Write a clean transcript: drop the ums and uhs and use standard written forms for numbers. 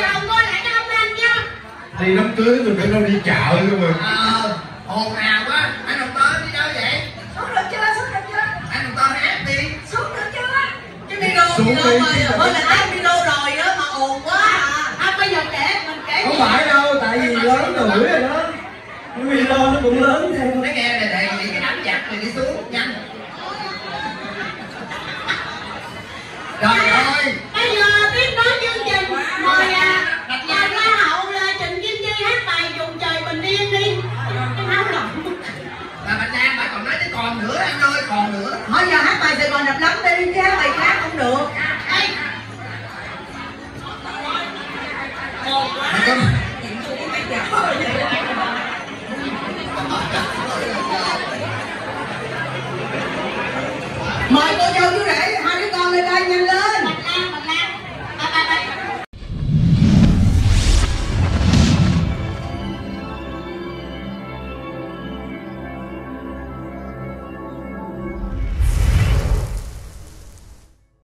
giờ coi lại nó không lên nhá. Đi đám cưới mình phải đâu đi chợ cơ mà. Ồn ào quá, anh Hồng Tơ đi đâu vậy? Xuống được chưa? Xuống được chưa? Anh Hồng Tơ hát đi. Xuống được chưa? Chứ đi đâu xuống đi. Mới là hát đi đâu rồi đó mà ồn quá à. À bây giờ kể mình kể. Không phải đâu, tại vì lớn tuổi rồi đó. Video nó cũng lớn theo.